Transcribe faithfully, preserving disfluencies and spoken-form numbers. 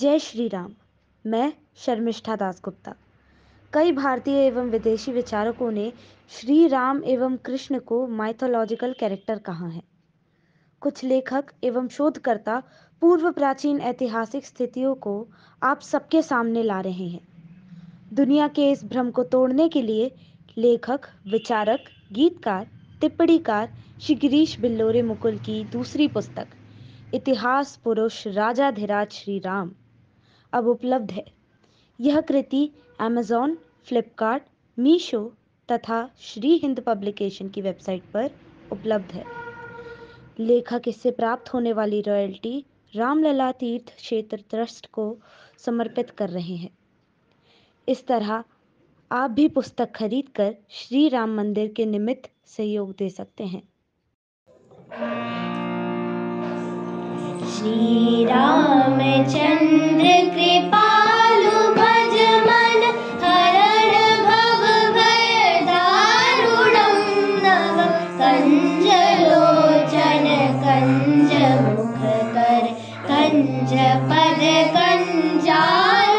जय श्री राम। मैं शर्मिष्ठा दास गुप्ता। कई भारतीय एवं विदेशी विचारकों ने श्री राम एवं कृष्ण को माइथोलॉजिकल कैरेक्टर कहा है। कुछ लेखक एवं शोधकर्ता पूर्व प्राचीन ऐतिहासिक स्थितियों को आप सबके सामने ला रहे हैं। दुनिया के इस भ्रम को तोड़ने के लिए लेखक, विचारक, गीतकार, टिप्पणीकार श्री गिरीश बिल्लोरे मुकुल की दूसरी पुस्तक इतिहास पुरुष राजाधिराज श्री राम अब उपलब्ध है। यह कृति अमेज़न, फ्लिपकार्ट, मीशो तथा श्री हिंद पब्लिकेशन की वेबसाइट पर उपलब्ध है। लेखक इससे प्राप्त होने वाली रॉयल्टी राम लला तीर्थ क्षेत्र ट्रस्ट को समर्पित कर रहे हैं। इस तरह आप भी पुस्तक खरीदकर श्री राम मंदिर के निमित्त सहयोग दे सकते हैं। श्री रामचंद्र कृपा कंज मुख कर कंज पद कंजा